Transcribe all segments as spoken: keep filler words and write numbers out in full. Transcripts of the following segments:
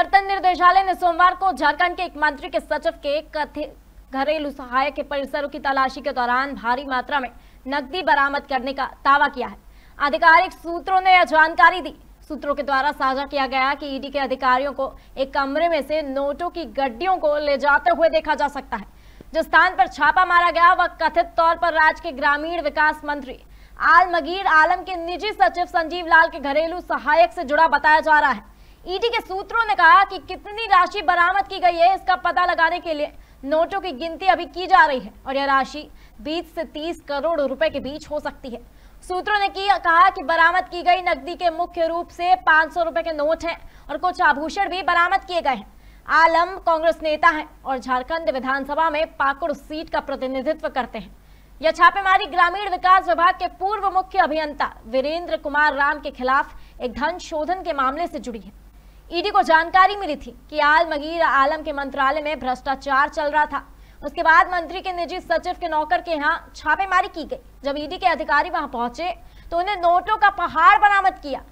प्रवर्तन निदेशालय ने सोमवार को झारखंड के एक मंत्री के सचिव के कथित घरेलू सहायक के परिसरों की तलाशी के दौरान भारी मात्रा में नकदी बरामद करने का दावा किया है। आधिकारिक सूत्रों ने यह जानकारी दी। सूत्रों के द्वारा साझा किया गया कि ईडी के अधिकारियों को एक कमरे में से नोटों की गड्डियों को ले जाते हुए देखा जा सकता है। जिस स्थान पर छापा मारा गया वह कथित तौर पर राज्य के ग्रामीण विकास मंत्री आलमगीर आलम के निजी सचिव संजीव लाल के घरेलू सहायक से जुड़ा बताया जा रहा है। ईडी के सूत्रों ने कहा कि कितनी राशि बरामद की गई है इसका पता लगाने के लिए नोटों की गिनती अभी की जा रही है और यह राशि बीस से तीस करोड़ रुपए के बीच हो सकती है। सूत्रों ने कहा कि बरामद की गई नकदी के मुख्य रूप से पाँच सौ रुपए के नोट हैं और कुछ आभूषण भी बरामद किए गए हैं। आलम कांग्रेस नेता हैं और झारखंड विधानसभा में पाकुड़ सीट का प्रतिनिधित्व करते हैं। यह छापेमारी ग्रामीण विकास विभाग के पूर्व मुख्य अभियंता वीरेंद्र कुमार राम के खिलाफ एक धन शोधन के मामले से जुड़ी है। ईडी को जानकारी मिली थी कि आलमगीर आलम के मंत्रालय में भ्रष्टाचार चल रहा था। उसके बाद मंत्री के निजी सचिव के नौकर के यहाँ छापेमारी की गई। जब ईडी के अधिकारी वहां पहुंचे तो उन्हें नोटों का पहाड़ बरामद किया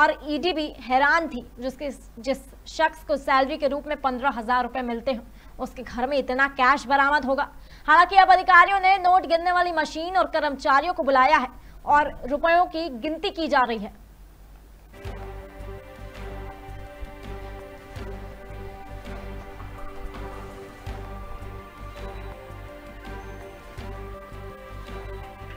और ईडी भी हैरान थी। जिसके जिस शख्स को सैलरी के रूप में पंद्रह हजार रुपए मिलते हैं उसके घर में इतना कैश बरामद होगा। हालांकि अब अधिकारियों ने नोट गिनने वाली मशीन और कर्मचारियों को बुलाया है और रुपयों की गिनती की जा रही है।